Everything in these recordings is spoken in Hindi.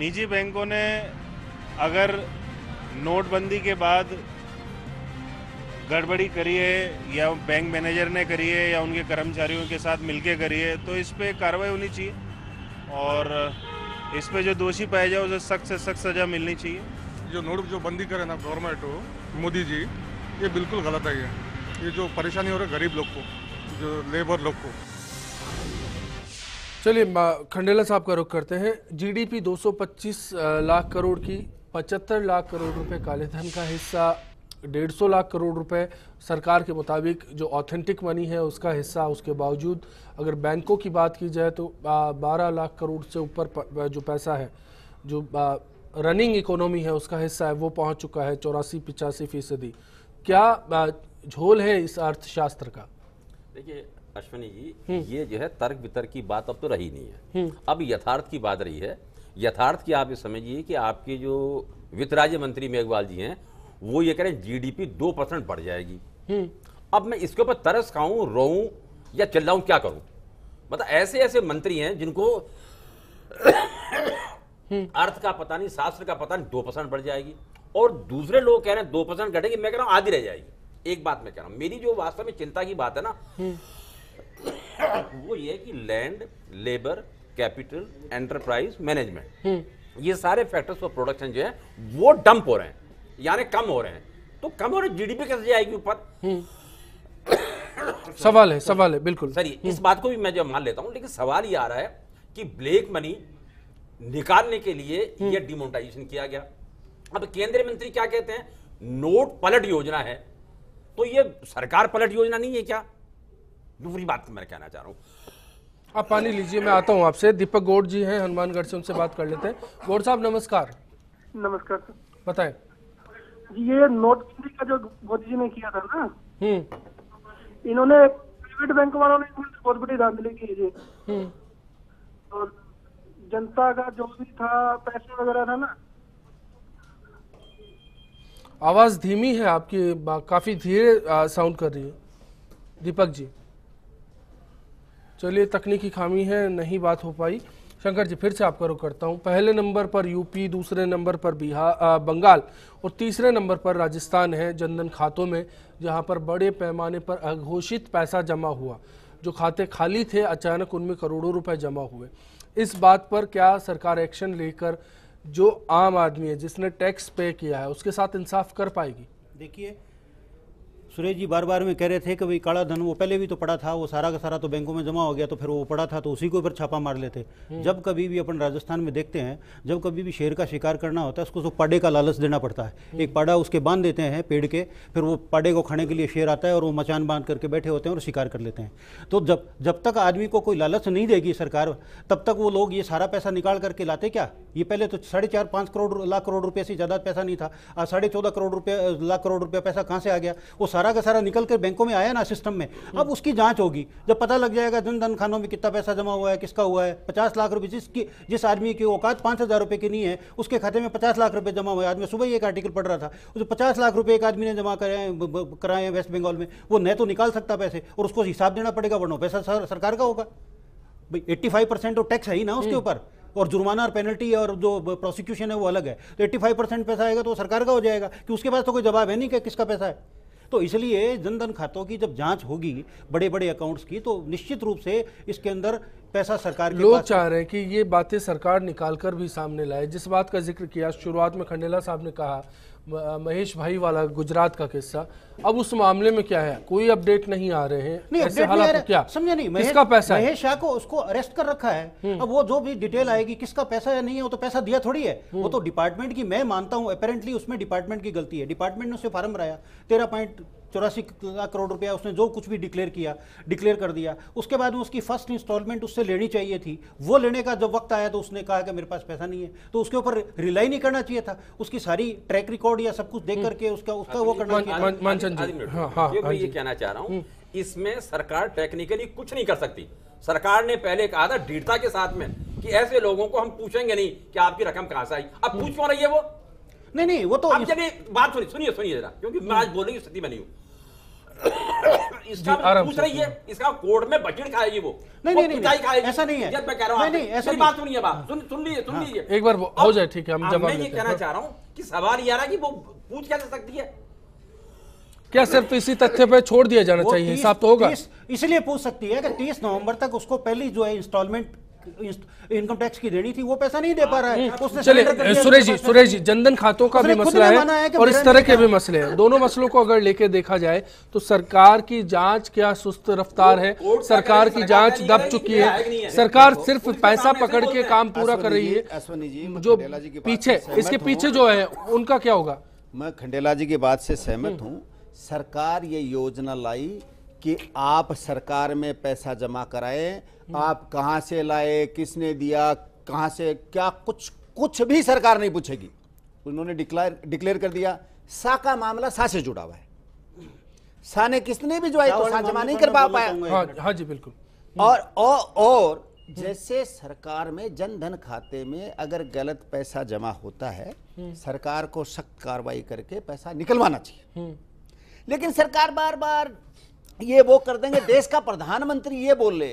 निजी बैंकों ने अगर नोटबंदी के बाद गड़बड़ी करी है या बैंक मैनेजर ने करी है या उनके कर्मचारियों के साथ मिलकर करी है तो इस पे कार्रवाई होनी चाहिए और इस पे जो दोषी पाया जाए उसे सख्त से सख्त सजा मिलनी चाहिए। जो नोट जो बंदी करे ना गवर्नमेंट हो मोदी जी, ये बिल्कुल गलत है। ये जो परेशानी हो रही है गरीब लोग को, जो लेबर लोग को। चलिए खंडेला साहब का रुख करते हैं। जीडीपी 225 लाख करोड़ की 75 लाख करोड़ रुपए काले धन का हिस्सा, 150 लाख करोड़ रुपए सरकार के मुताबिक जो ऑथेंटिक मनी है उसका हिस्सा। उसके बावजूद अगर बैंकों की बात की जाए तो 12 लाख करोड़ से ऊपर जो पैसा है, जो रनिंग इकोनॉमी है उसका हिस्सा है, वो पहुंच चुका है 84-85%। क्या झोल है इस अर्थशास्त्र का? देखिए अश्विनी जी, ये जो है तर्क वितर्क की बात अब तो रही नहीं है, अब यथार्थ की बात रही है। यथार्थ की आप ये समझिए कि आपके जो वित्त राज्य मंत्री मेघवाल जी हैं वो ये कह रहे हैं जीडीपी 2% बढ़ जाएगी। अब मैं इसके ऊपर तरस खाऊं, रोऊं या चिल्लाऊं, क्या करूं? मतलब ऐसे ऐसे मंत्री हैं जिनको अर्थ का पता नहीं, शास्त्र का पता नहीं, 2% बढ़ जाएगी और दूसरे लोग कह रहे हैं 2% घटेगी। मैं कह रहा हूं आधी रह जाएगी। एक बात मैं कह रहा हूं, मेरी जो वास्तव में चिंता की बात है ना वो ये कि land, labour, capital, enterprise, management, ये सारे फैक्टर्स फॉर प्रोडक्शन जो है वो डंप हो रहे हैं, यानी कम हो रहे हैं। तो कम हो रहे जीडीपी कैसे जाएगी ऊपर? सवाल है बिल्कुल सर, इस बात को भी मैं जब मान लेता हूं, लेकिन सवाल ये आ रहा है कि ब्लैक मनी निकालने के लिए ये डिमोनेटाइजेशन किया गया। अब केंद्रीय मंत्री क्या कहते हैं, नोट पलट योजना है। तो ये सरकार पलट योजना नहीं है क्या? दूसरी बात मैं कहना चाह रहा हूँ। आप पानी लीजिए, मैं आता हूँ आपसे। दीपक गोड़ जी हैं हनुमानगढ़ से, उनसे बात कर लेते हैं। गोड़ साहब नमस्कार। नमस्कार सर, बताएं। ये नोटबंदी का जो मोदी जी ने किया था ना, इन्होंने प्राइवेट बैंक वालों ने बहुत बड़ी धांधली की थी और जनता का जो भी था पैसा वगैरह था ना। आवाज धीमी है आपकी, काफी धीरे साउंड कर रही है दीपक जी। चलिए, तकनीकी खामी है, नहीं बात हो पाई। शंकर जी फिर से आपका रुख करता हूँ। पहले नंबर पर यूपी, दूसरे नंबर पर बिहार बंगाल और तीसरे नंबर पर राजस्थान है जनधन खातों में, जहाँ पर बड़े पैमाने पर अघोषित पैसा जमा हुआ। जो खाते खाली थे अचानक उनमें करोड़ों रुपए जमा हुए। इस बात पर क्या सरकार एक्शन लेकर जो आम आदमी है जिसने टैक्स पे किया है उसके साथ इंसाफ कर पाएगी? देखिए सुरेश जी, बार बार में कह रहे थे कि भाई काला धन वो पहले भी तो पड़ा था, वो सारा का सारा तो बैंकों में जमा हो गया, तो फिर वो पड़ा था तो उसी के ऊपर छापा मार लेते। जब कभी भी अपन राजस्थान में देखते हैं, जब कभी भी शेर का शिकार करना होता है उसको तो पाड़े का लालच देना पड़ता है। एक पाड़ा उसके बांध देते हैं पेड़ के, फिर वो पाड़े को खाने के लिए शेर आता है और वो मचान बांध करके बैठे होते हैं और शिकार कर लेते हैं। तो जब तक आदमी को कोई लालच नहीं देगी सरकार, तब तक वो लोग ये सारा पैसा निकाल करके लाते क्या? ये पहले तो 4.5 लाख करोड़ रुपये से ज़्यादा पैसा नहीं था, आज 14.5 लाख करोड़ रुपया पैसा कहाँ से आ गया? वो सारा का सारा निकल कर बैंकों में आया ना सिस्टम में। अब उसकी जांच होगी, जब पता लग जाएगा जनधन खानों में कितना पैसा जमा हुआ है, किसका हुआ है। 50 लाख रुपए जिस आदमी की औकात 5,000 रुपए की नहीं है उसके खाते में 50 लाख रुपए जमा हुए। आज मैं सुबह ही एक आर्टिकल पढ़ रहा था, उसे 50 लाख रुपए एक आदमी ने जमा कराए हैं वेस्ट बंगाल में। वो न तो निकाल सकता पैसे और उसको हिसाब देना पड़ेगा, वरना पैसा सरकार का होगा। भाई 85% तो टैक्स है ही ना उसके ऊपर, और जुर्माना और पेनल्टी और जो प्रोसिक्यूशन है वो अलग है। तो 85% पैसा आएगा तो सरकार का हो जाएगा कि उसके पास तो कोई जवाब है नहीं कि किसका पैसा है। तो इसलिए जनधन खातों की जब जांच होगी बड़े बड़े अकाउंट्स की, तो निश्चित रूप से इसके अंदर पैसा सरकार के लोग चाह रहे हैं कि ये बातें सरकार निकालकर भी सामने लाए। जिस बात का जिक्र किया शुरुआत में खंडेला साहब ने कहा, महेश भाई वाला गुजरात का किस्सा, अब उस मामले में क्या है? कोई अपडेट नहीं आ रहे हैं। नहीं अपडेट नहीं आ रहा, क्या समझे नहीं? महेश शाह को उसको अरेस्ट कर रखा है। अब वो जो भी डिटेल आएगी किसका पैसा या नहीं है, वो तो पैसा दिया थोड़ी है, वो तो डिपार्टमेंट की, मैं मानता हूँ अपेरेंटली उसमें डिपार्टमेंट की गलती है। डिपार्टमेंट ने उससे फार्म भराया 13.84 लाख करोड़ रुपया, उसने जो कुछ भी डिक्लेयर कर दिया। उसके बाद में उसकी फर्स्ट इंस्टॉलमेंट उससे लेनी चाहिए थी, वो लेने का जब वक्त आया तो उसने कहा कि मेरे पास पैसा नहीं है। तो उसके ऊपर रिलाई नहीं करना चाहिए था, उसकी सारी ट्रैक रिकॉर्ड या सब कुछ देख करके उसका वो करना चाहिए। मैं ये कहना चाह रहा हूँ, इसमें सरकार टेक्निकली कुछ नहीं कर सकती। सरकार ने पहले कहा था दृढ़ता के साथ में कि ऐसे लोगों को हम पूछेंगे नहीं कि आपकी रकम कहाँ से आई। अब पूछ क्यों रही है वो? नहीं वो तो आप बात सुनिए जरा, क्योंकि मैं आज बोलने की स्थिति में नहीं हूँ। इसका पूछ रही है, इसका कोर्ट में बजट खाएगी वो। नहीं, ऐसा नहीं है, मैं कह रहा हूँ ऐसी बात नहीं है। बात सुन लीजिए एक बार, हो जाए ठीक है। मैं ये कहना चाह रहा हूँ कि सवाल ये आ रहा है कि वो पूछ क्या जा सकती है, क्या सिर्फ इसी तथ्य पे छोड़ दिया जाना चाहिए? हिसाब तो होगा, इसलिए पूछ सकती है कि 30 नवंबर तक उसको पहली जो है इंस्टॉलमेंट इनकम टैक्स की देनी थी, वो पैसा नहीं दे पा रहा है उसने। चलिए सुरेश जी, जनधन खातों का भी मसला है और इस तरह के भी मसले हैं। दोनों मसलों को अगर लेके देखा जाए तो सरकार की जांच क्या सुस्त रफ्तार है? सरकार की जांच दब चुकी है, सरकार सिर्फ पैसा पकड़ के काम पूरा कर रही है। जो पीछे इसके पीछे जो है उनका क्या होगा? मैं खंडेला जी की बात से सहमत हूँ। सरकार ये योजना लाई कि आप सरकार में पैसा जमा कराएं, आप कहाँ से लाए, किसने दिया, कहाँ से क्या, कुछ भी सरकार नहीं पूछेगी। उन्होंने डिक्लेयर कर दिया। सा का मामला सा से जुड़ा हुआ है, सा ने किसने भी जो है तो सा जमा नहीं कर पाया। हाँ जी बिल्कुल। और जैसे सरकार में जनधन खाते में अगर गलत पैसा जमा होता है, सरकार को सख्त कार्रवाई करके पैसा निकलवाना चाहिए। लेकिन सरकार बार बार ये वो कर देंगे, देश का प्रधानमंत्री ये बोले,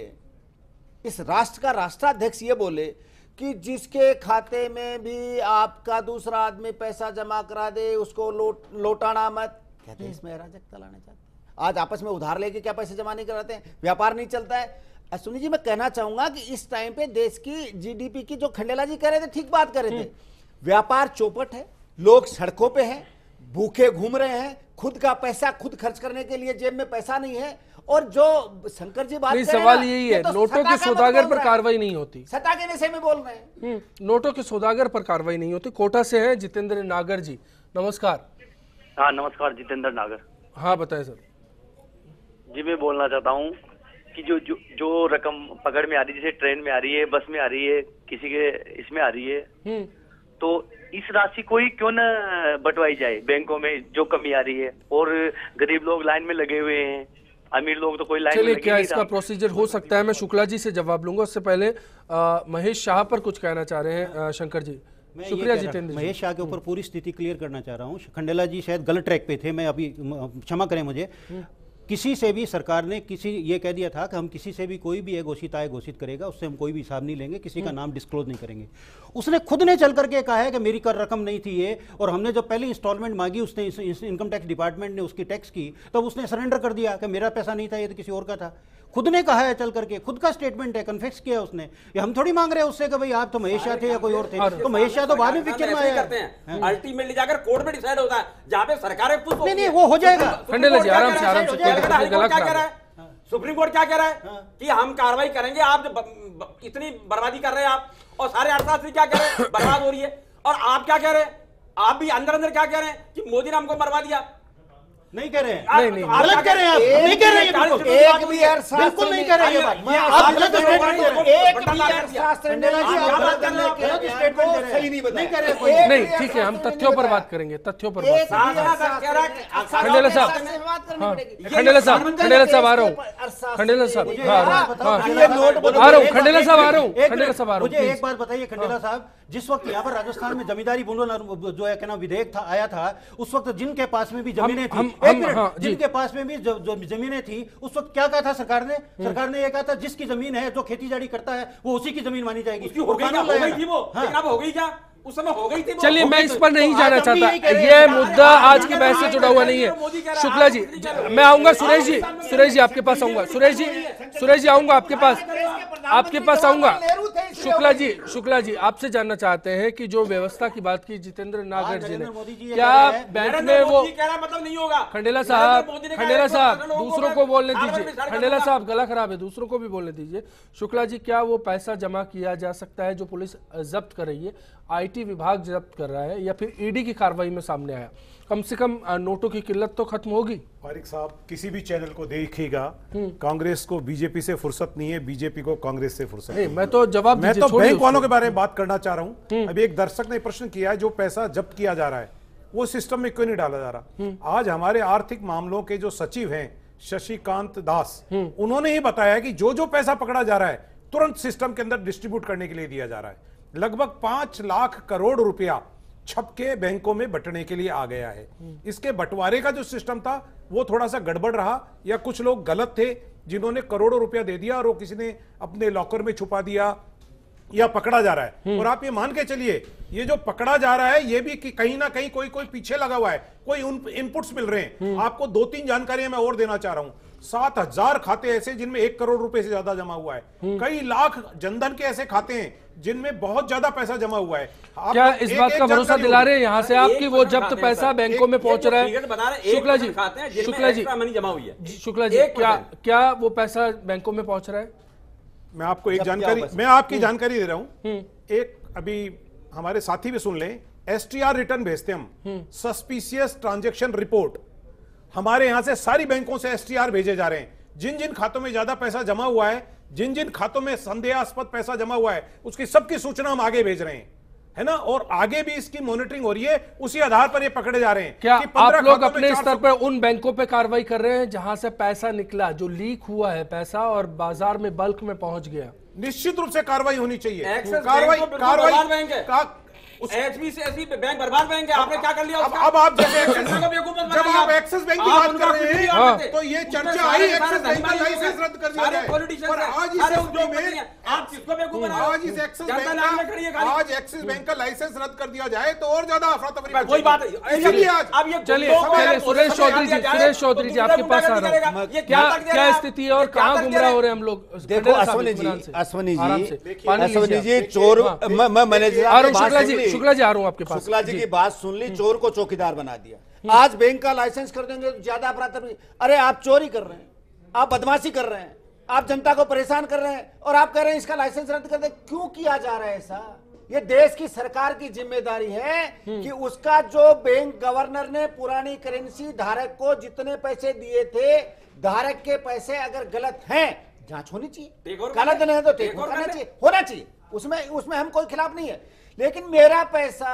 इस राष्ट्र का राष्ट्राध्यक्ष ये बोले कि जिसके खाते में भी आपका दूसरा आदमी पैसा जमा करा दे उसको लौटाना मत। क्या देश में अराजकता लाना चाहते हैं? आज आपस में उधार लेके क्या पैसे जमा नहीं कराते हैं? व्यापार नहीं चलता है। सुनील जी, मैं कहना चाहूंगा कि इस टाइम पे देश की जीडीपी की जो खंडेला जी कह रहे थे, ठीक बात कर रहे थे। व्यापार चौपट है, लोग सड़कों पर है, भूखे घूम रहे हैं, खुद का पैसा खुद खर्च करने के लिए जेब में पैसा नहीं है। और जो शंकर जी बात कर रहे हैं, सवाल यही है, नोटों के सौदागर पर कार्रवाई नहीं होती। सत्ता के नशे में बोल रहे हैं, नोटों के सौदागर पर कार्रवाई नहीं होती। कोटा से है जितेंद्र नागर जी, नमस्कार। हाँ नमस्कार, जितेंद्र नागर। हाँ बताए सर जी। मैं बोलना चाहता हूँ कि जो रकम पकड़ में आ रही है, जैसे ट्रेन में आ रही है, बस में आ रही है, किसी के इसमें आ रही है, तो इस राशि को ही क्यों न बंटवाई जाए बैंकों में जो कमी आ रही है। और गरीब लोग लाइन में लगे हुए हैं, अमीर लोग तो कोई लाइन में लगे नहीं। क्या इसका प्रोसीजर हो सकता है? मैं शुक्ला जी से जवाब लूंगा, उससे पहले महेश शाह पर कुछ कहना चाह रहे हैं शंकर जी। शुक्रिया जितेंद्र। महेश शाह के ऊपर पूरी स्थिति क्लियर करना चाह रहा हूँ। खंडेला जी शायद गलत ट्रैक पे थे, मैं अभी क्षमा करें मुझे। किसी से भी सरकार ने ये कह दिया था कि हम किसी से भी कोई भी घोषित आय घोषित करेगा, उससे हम कोई भी हिसाब नहीं लेंगे, किसी का नाम डिस्क्लोज नहीं करेंगे। उसने खुद ने चल करके कहा है कि मेरी कर रकम नहीं थी ये, और हमने जब पहली इंस्टॉलमेंट मांगी उसने इनकम टैक्स डिपार्टमेंट ने उसकी टैक्स की, तब उसने सरेंडर कर दिया कि मेरा पैसा नहीं था, ये तो किसी और का था। खुद ने कहा है चल करके, खुद का स्टेटमेंट है, कन्फेस किया उसने। ये हम थोड़ी मांग रहे हैं उससे कि भाई आप तो महेश शाह थे या कोई और थे। तो महेश शाह तो बाद में पिक्चर में आया करते हैं, अल्टीमेटली जाकर कोर्ट में डिसाइड होता है, जहां पे सरकार है पूछ। नहीं वो हो जाएगा। खंडेला जी आराम से क्या कह रहा है? सुप्रीम कोर्ट क्या कह रहा है कि हम कार्रवाई करेंगे, आप इतनी बर्बादी कर रहे हैं आप, और सारे अर्थशास्त्री क्या कह रहे हैं बर्बाद हो रही है, और आप क्या कह रहे हैं? आप भी अंदर अंदर क्या कह रहे हैं कि मोदी ने हमको मरवा दिया। नहीं कह रहे हैं, गलत कह रहे हैं आप, नहीं कह रहे हैं, एक भी बिल्कुल नहीं कह रहे हैं आप, गलत स्टेटमेंट दे रहे हैं। एक भी अर्थशास्त्री नहीं कह रहे। नहीं ठीक है, हम तथ्यों पर बात करेंगे, तथ्यों पर बात। खंडेला साहब, खंडेला साहब आ रहा हूँ, खंडेला साहब आ रहा हूँ। मुझे एक बात बताइए खंडेला साहब, जिस वक्त यहाँ पर राजस्थान में जमींदारी बोलो जो है क्या नाम विधेयक था आया था, उस वक्त जिनके पास में भी जमीनें थी, जिनके पास में भी जमीनें थी, उस वक्त क्या कहा था सरकार ने? सरकार ने ये कहा था जिसकी जमीन है, जो खेती बाड़ी करता है, वो उसी की जमीन मानी जाएगी। उस समय हो गई थी। चलिए मैं इस पर नहीं जाना चाहता, ये मुद्दा आज की बहस से जुड़ा हुआ नहीं है। शुक्ला जी मैं आऊंगा, सुरेश जी आपके पास आऊंगा, सुरेश जी आऊंगा आपके पास आऊंगा। शुक्ला जी आपसे जानना चाहते हैं कि जो व्यवस्था की बात की जितेंद्र नागर जी ने, क्या बैंक में वो मतलब नहीं होगा? खंडेला साहब दूसरों को बोलने दीजिए, खंडेला साहब गला खराब है, दूसरों को भी बोलने दीजिए। शुक्ला जी, क्या वो पैसा जमा किया जा सकता है जो पुलिस जब्त कर रही है, आईटी विभाग जब्त कर रहा है, या फिर ईडी की कार्रवाई में सामने आया? कम से कम नोटों की किल्लत तो खत्म होगी। फारिक साहब, किसी भी चैनल को देखिएगा, कांग्रेस को बीजेपी से फुर्सत नहीं है, बीजेपी को कांग्रेस से फुर्सत नहीं। मैं तो जवाब मैं तो बैंक वालों के बारे में बात करना चाह रहा हूँ। अभी एक दर्शक ने प्रश्न किया है, जो पैसा जब्त किया जा रहा है वो सिस्टम में क्यों नहीं डाला जा रहा? आज हमारे आर्थिक मामलों के जो सचिव हैं शशिकांत दास, उन्होंने ही बताया कि जो जो पैसा पकड़ा जा रहा है तुरंत सिस्टम के अंदर डिस्ट्रीब्यूट करने के लिए दिया जा रहा है। लगभग 5 लाख करोड़ रुपया छपके बैंकों में बंटने के लिए आ गया है। इसके बंटवारे का जो सिस्टम था वो थोड़ा सा गड़बड़ रहा, या कुछ लोग गलत थे जिन्होंने करोड़ों रुपया दे दिया और वो किसी ने अपने लॉकर में छुपा दिया या पकड़ा जा रहा है। और आप ये मान के चलिए ये जो पकड़ा जा रहा है ये भी कहीं ना कहीं कोई पीछे लगा हुआ है, कोई उन इनपुट्स मिल रहे हैं। आपको दो तीन जानकारियां मैं और देना चाह रहा हूं। 7,000 खाते ऐसे जिनमें 1 करोड़ रुपए से ज्यादा जमा हुआ है, कई लाख जनधन के ऐसे खाते हैं जिनमें बहुत ज्यादा पैसा जमा हुआ है। आप क्या इस बात का भरोसा दिला रहे हैं यहाँ से आपकी वो जब्त पैसा बैंकों में पहुंच रहा है? शुक्ला जी क्या वो पैसा बैंकों में पहुंच रहा है? मैं आपको एक जानकारी, मैं आपकी जानकारी दे रहा हूं, एक अभी हमारे साथी भी सुन लें। एसटीआर रिटर्न भेजते हम, सस्पिशियस ट्रांजैक्शन रिपोर्ट, हमारे यहां से सारी बैंकों से एसटीआर भेजे जा रहे हैं। जिन जिन खातों में ज्यादा पैसा जमा हुआ है, जिन जिन खातों में संदेहास्पद पैसा जमा हुआ है, उसकी सबकी सूचना हम आगे भेज रहे हैं, है ना। और आगे भी इसकी मॉनिटरिंग हो रही है, उसी आधार पर ये पकड़े जा रहे हैं। क्या आप लोग अपने स्तर पर उन बैंकों पे कार्रवाई कर रहे हैं जहां से पैसा निकला, जो लीक हुआ है पैसा और बाजार में बल्क में पहुंच गया? निश्चित रूप से कार्रवाई होनी चाहिए। आपने क्या कर लिया? अब आप एक्सिस बैंक की बात कर रहे हैं तो ये चर्चा आई एक्सिस बैंक का लाइसेंस रद्द कर दिया है। पर आज एक्सिस बैंक का लाइसेंस रद्द कर दिया जाए तो और ज्यादा अफरा-तफरी। कोई बात नहीं, चलिए सुरेश चौधरी जी आपके पास आ रहा हूँ। क्या स्थिति है और कहाँ गुमराह हो रहे हम लोग? देखो अश्विनी जी चोर, शुक्ला जी आ रहा हूं आपके पास। शुक्ला जी की बात सुन ली, चोर को चौकीदार बना दिया। आज बैंक का लाइसेंस कर देंगे तो ज्यादा अपराध। अरे आप चोरी कर रहे हैं, आप बदमाशी कर रहे हैं, आप जनता को परेशान कर रहे हैं और आप कह रहे हैं इसका लाइसेंस रद्द कर दे। क्यों किया जा रहा है ऐसा? ये देश की सरकार की जिम्मेदारी है कि उसका जो बैंक गवर्नर ने पुरानी करेंसी धारक को जितने पैसे दिए थे, धारक के पैसे अगर गलत है जांच होनी चाहिए, गलत नहीं है तो टेक ओवर करना चाहिए, होना चाहिए, उसमें हम कोई खिलाफ नहीं है। लेकिन मेरा पैसा,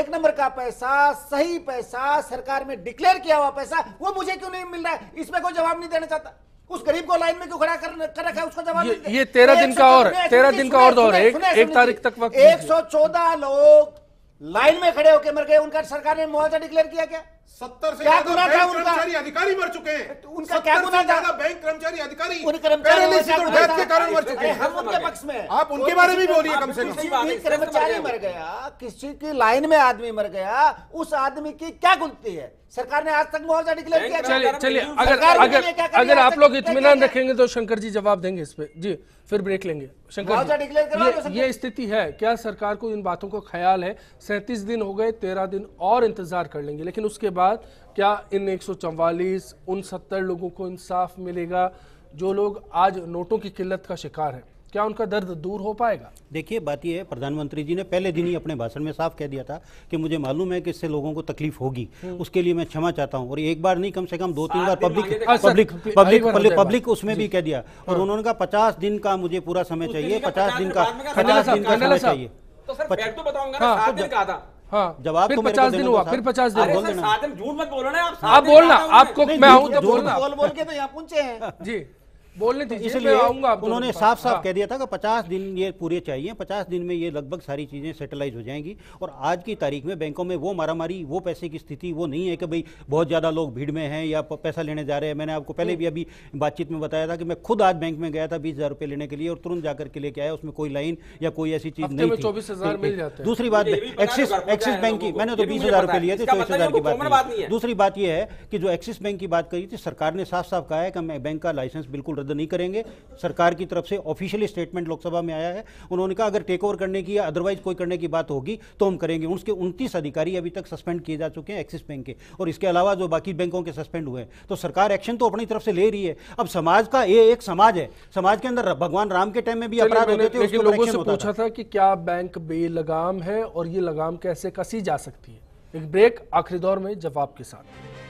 1 नंबर का पैसा, सही पैसा, सरकार में डिक्लेयर किया हुआ पैसा, वो मुझे क्यों नहीं मिल रहा है? इसमें कोई जवाब नहीं देना चाहता। उस गरीब को लाइन में क्यों खड़ा कर रखा है, उसको जवाब नहीं देना। ये 13 दिन का और दौर है, 1 तारीख तक वक्त। 114 लोग लाइन में खड़े होकर मर गए, उनका सरकार ने मुआवजा डिक्लेयर किया गया। 70 से कर्मचारी अधिकारी मर चुके हैं, उनका क्या गुना था? बैंक कर्मचारी अधिकारी के कारण मर चुके हैं। हम उनके पक्ष में, आप उनके बारे में बोलिए। कम से कम कर्मचारी मर गया, किसी की लाइन में आदमी मर गया, उस आदमी की क्या गुलती है? सरकार ने आज तक मुआवजा डिक्लेयर किया। चलिए अगर आप लोग इत्मीनान रखेंगे तो शंकर जी जवाब देंगे इस पे जी, फिर ब्रेक लेंगे। शंकर, ये स्थिति है क्या? सरकार को इन बातों का ख्याल है? 37 दिन हो गए, 13 दिन और इंतजार कर लेंगे, लेकिन उसके बाद क्या इन 144-69 लोगों को इंसाफ मिलेगा जो लोग आज नोटों की किल्लत का शिकार है? क्या उनका दर्द दूर हो पाएगा? देखिए बात यह है, प्रधानमंत्री जी ने पहले दिन ही अपने भाषण में साफ कह दिया था कि मुझे मालूम है कि इससे लोगों को तकलीफ होगी, उसके लिए मैं क्षमा चाहता हूं। और एक बार नहीं, कम से कम 2-3 बार पब्लिक उसमें भी कह दिया। और उन्होंने कहा 50 दिन का मुझे पूरा समय चाहिए, 50 दिन का समय चाहिए। जवाब तो 50 दिन हुआ, फिर 50 दिन आप बोलना, आपको मैं बोलना बोलने तो इसलिए आऊंगा। उन्होंने साफ साफ कह दिया था कि 50 दिन ये पूरे चाहिए, 50 दिन में ये लगभग सारी चीज़ें सेटलाइज हो जाएंगी। और आज की तारीख में बैंकों में वो मारामारी, वो पैसे की स्थिति वो नहीं है कि भाई बहुत ज़्यादा लोग भीड़ में हैं या पैसा लेने जा रहे हैं। मैंने आपको पहले भी अभी बातचीत में बताया था कि मैं खुद आज बैंक में गया था 20,000 रुपये लेने के लिए और तुरंत जाकर के लेके आया, उसमें कोई लाइन या कोई ऐसी चीज़ नहीं थी। 24,000 मिल जाते हैं। दूसरी बात, एक्सिस बैंक की मैंने तो 20,000 रुपये लिए थे, 24,000 की बात नहीं है। दूसरी बात यह है कि जो एक्सिस बैंक की बात करी थी, सरकार ने साफ साफ कहा है कि मैं बैंक का लाइसेंस बिल्कुल रद्द नहीं करेंगे। सरकार की तरफ से ऑफिशियली स्टेटमेंट लोकसभा में आया है। उन्होंने कहा अगर टेक ओवर करने की या अदरवाइज कोई करने की बात होगी तो हम करेंगे। उसके 29 अधिकारी अभी तक सस्पेंड किए जा चुके हैं एक्सिस बैंक के, और इसके अलावा जो बाकी बैंकों के सस्पेंड हुए हैं। तो सरकार एक्शन तो अपनी तरफ से ले रही है। अब समाज का ये एक समाज है, समाज के अंदर भगवान राम के टाइम में भी अपराध होते थे, उसके लोगों से पूछा था कि क्या बैंक बेलगाम है और ये लगाम कैसे कसी जा सकती है। एक ब्रेक, आखिरी दौर में जवाब के साथ।